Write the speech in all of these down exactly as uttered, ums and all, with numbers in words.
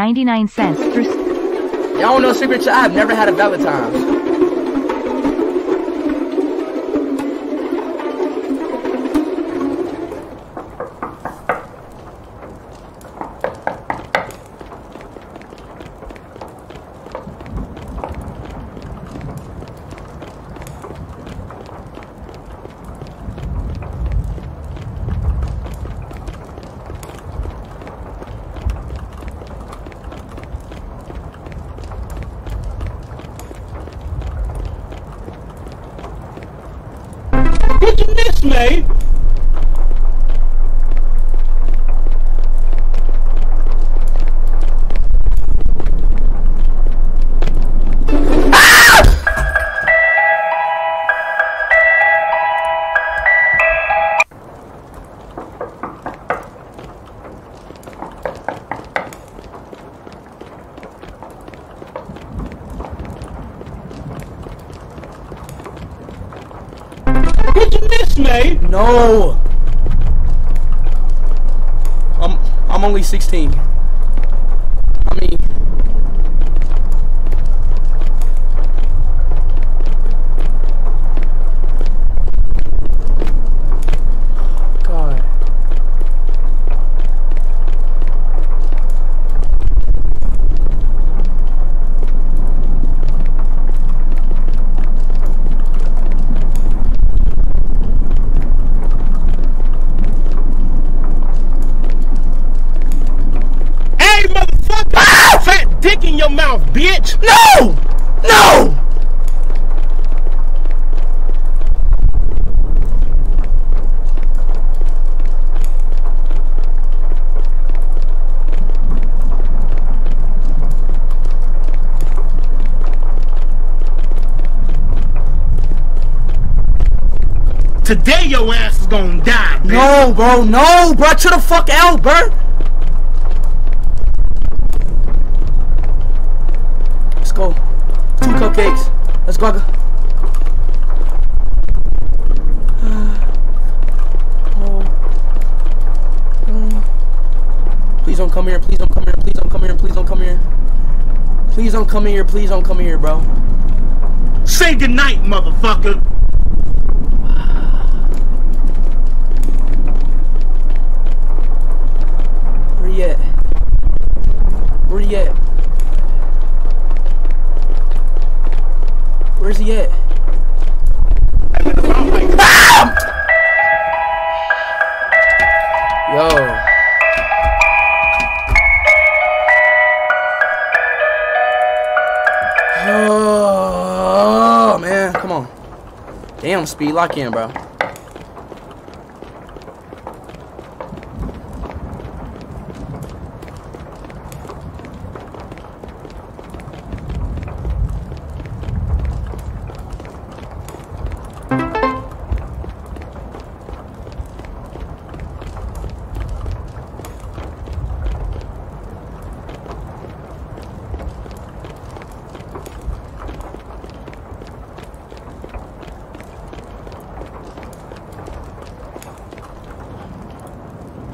ninety-nine cents. Y'all don't know secret chat. I've never had a Valentine. No! I'm, I'm only sixteen. I mean... God. Mouth, bitch! No! No! Today your ass is gonna die, man. No, bro, no, bro, chill the fuck out, bro! Go. Two cupcakes. Let's go. Oh. Please don't come here. Please don't come here. Please don't come here. Please don't come here. Please don't come here. Please don't come here, bro. Say goodnight, motherfucker. Where you at? Where you at? Where's he at? Yo. Oh, man. Come on. Damn, Speed. Lock in, bro.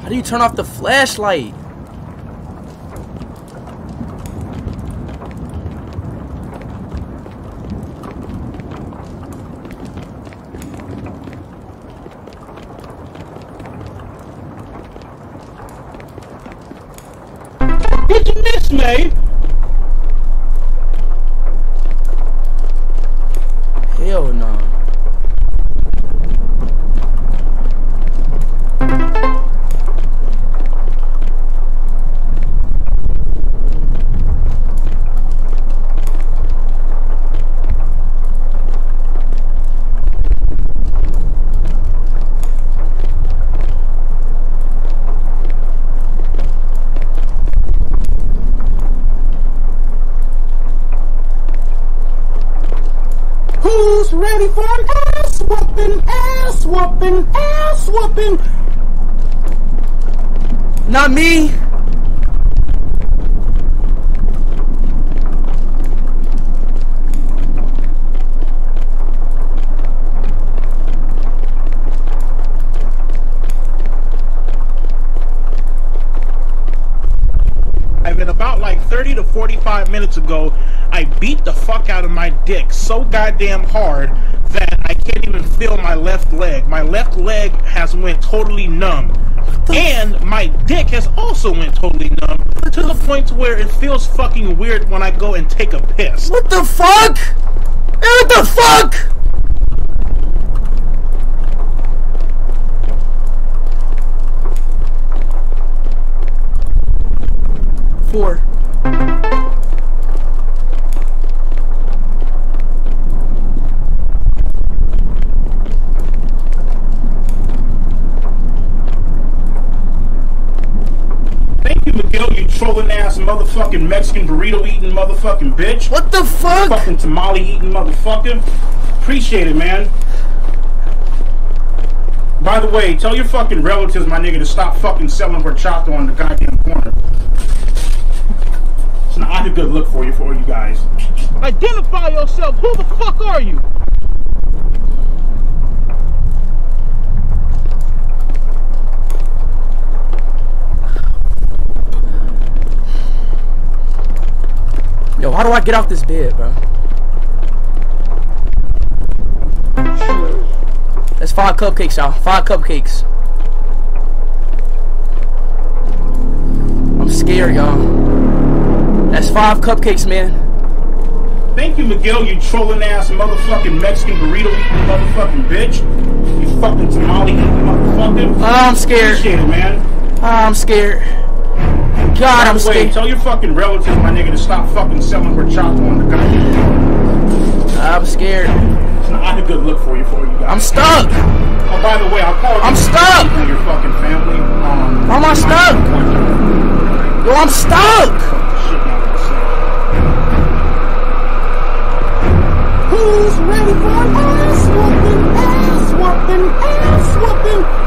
How do you turn off the flashlight? What you miss, mate? Hell no. Nah. Ready for an ass whooping, ass whooping, ass whooping. Not me. I've been about like like thirty to forty-five minutes ago, I beat the fuck out of my dick so goddamn hard that I can't even feel my left leg. My left leg has went totally numb. And my dick has also went totally numb to the point to where it feels fucking weird when I go and take a piss. What the fuck? What the fuck? Four. Trolling ass motherfucking Mexican burrito eating motherfucking bitch. What the fuck? Fucking tamale eating motherfucker. Appreciate it, man. By the way, tell your fucking relatives, my nigga, to stop fucking selling horchata on the goddamn corner. It's not a good look for you, for you guys. Identify yourself. Who the fuck are you? Yo, how do I get off this bed, bro? That's five cupcakes, y'all. Five cupcakes. I'm scared, y'all. That's five cupcakes, man. Thank you, Miguel, you trolling ass motherfucking Mexican burrito eating motherfucking bitch. You fucking tamale eating motherfucking. Oh, I'm scared. Shit, man. Oh, I'm scared. God, I'm scared. Tell your fucking relatives, my nigga, to stop fucking selling horchata on the goddamn. I'm scared. It's not a good look for you, for you guys. I'm stuck. Oh, by the way, I'll call you. I'm stuck. Your fucking family. Um, Why am I stuck? Yo, I'm stuck. Who's ready for ass whooping? Ass whooping? Ass whooping?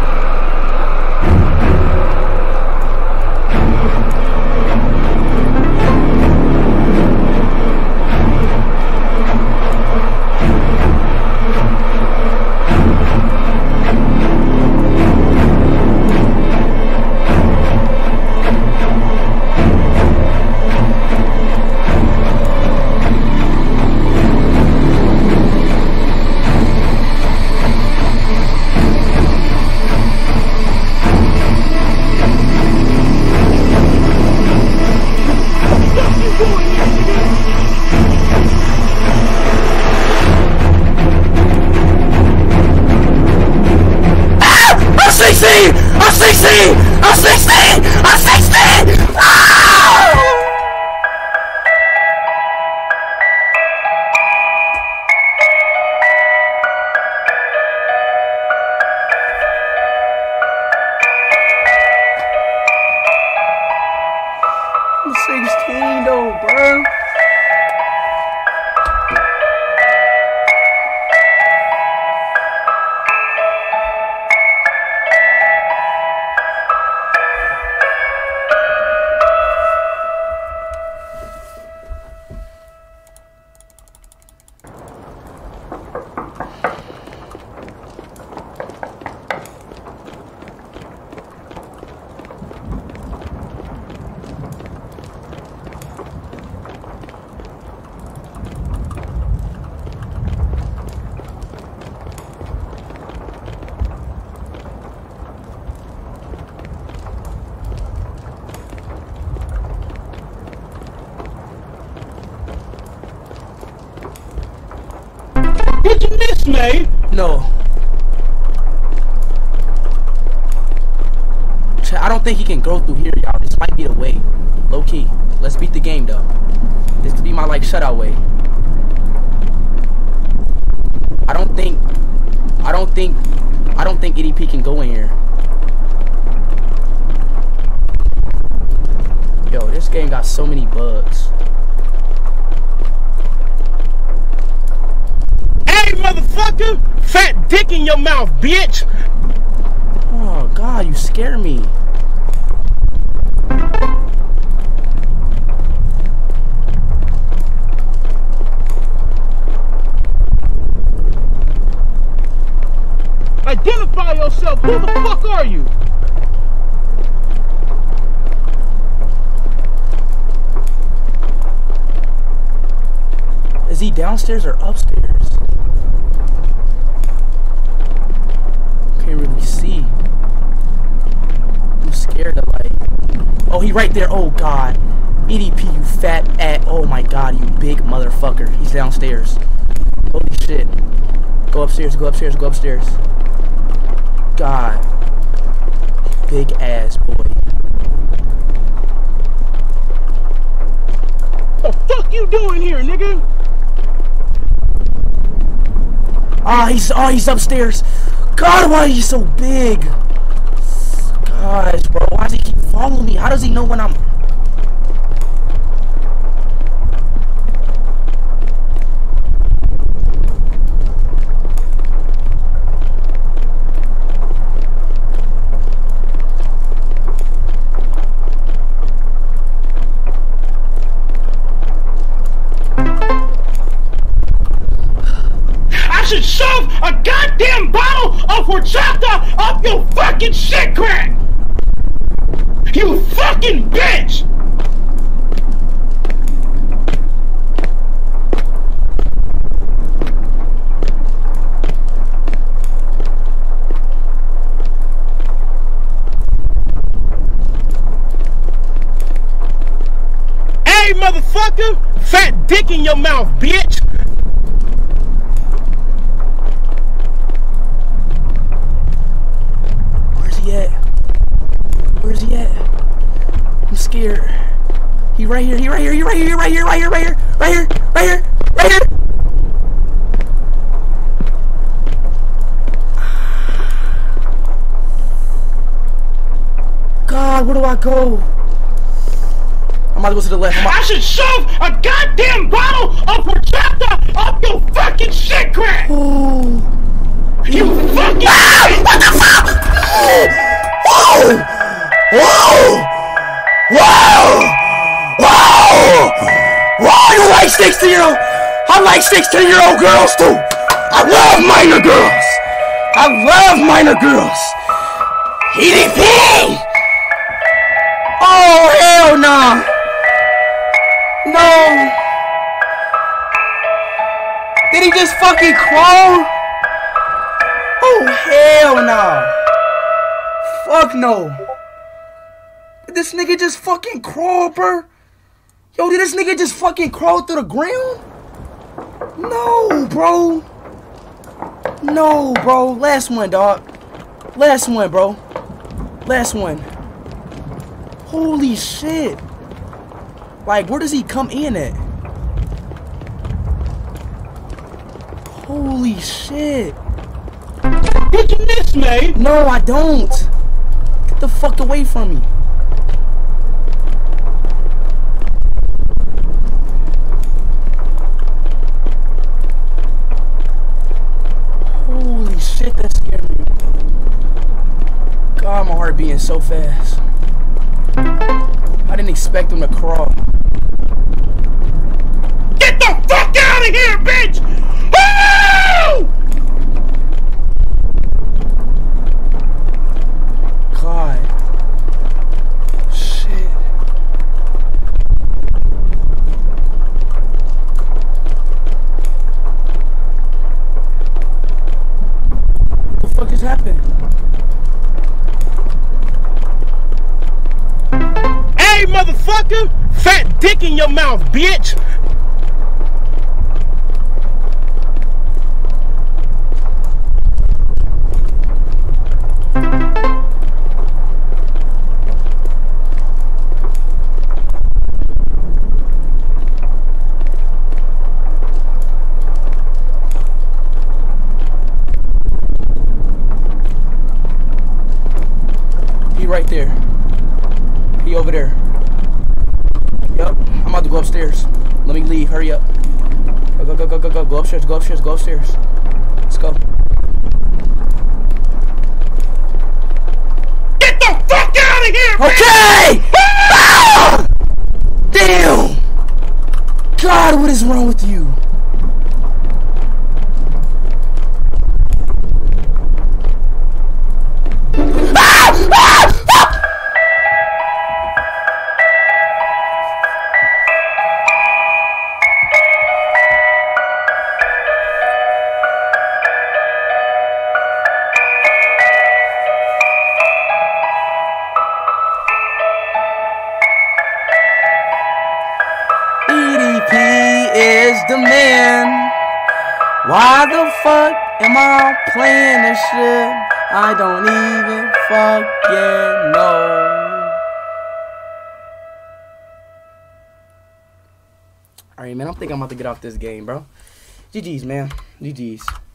No. I don't think he can go through here, y'all. This might be the way. Low key. Let's beat the game, though. This could be my, like, shutout way. I don't think... I don't think... I don't think E D P can go in here. Yo, this game got so many bugs. Hey, motherfucker! Fat dick in your mouth, bitch! Oh, God, you scare me. Identify yourself. Who the fuck are you? Is he downstairs or upstairs? Can't really see. I'm scared of like. Oh, he right there. Oh God. E D P, you fat ass. Oh my God, you big motherfucker. He's downstairs. Holy shit. Go upstairs. Go upstairs. Go upstairs. God. Big ass boy. What the fuck you doing here, nigga? Ah, he's ah, he's upstairs. God, why is he so big? Gosh, bro, why does he keep following me? How does he know when I'm? Should shove a goddamn bottle of horchata up your fucking shit crack! You fucking bitch! Hey, motherfucker! Fat dick in your mouth, bitch! Where's he at? I'm scared. He right here, he right here, he right here, right here, right here, right here, right here, right here, right here. God, where do I go? I'm about to go to the left. I should shove a goddamn bottle of horchata up your fucking shit crack! Oh. You fucking ah, what the fuck? Oh. Whoa! Whoa! Whoa! Whoa! Whoa! You like sixteen year old? I like sixteen year old girls too! I love minor girls! I love minor girls! E D P! Oh hell nah! No! Did he just fucking crawl? Oh hell nah! Fuck no! Did this nigga just fucking crawl, bro? Yo, did this nigga just fucking crawl through the ground? No, bro. No, bro. Last one, dog. Last one, bro. Last one. Holy shit. Like, where does he come in at? Holy shit. Did you miss me? No, I don't. Get the fuck away from me. Shit, that scared me. God, my heart beating so fast. I didn't expect him to crawl. Get the fuck out of here, bitch! Woo! God. Shit. What the fuck just happened? Hey, motherfucker! Fat dick in your mouth, bitch! Right there. He over there. Yup. I'm about to go upstairs. Let me leave. Hurry up. Go, go, go, go, go, go. Go upstairs. Go upstairs. Go upstairs. Let's go. Get the fuck out of here, man! Okay! Ah! Damn! God, what is wrong with you? the man. Why the fuck am I playing this shit? I don't even fucking know. Alright, man, I'm thinking I'm about to get off this game, bro. G G's, man. G G's.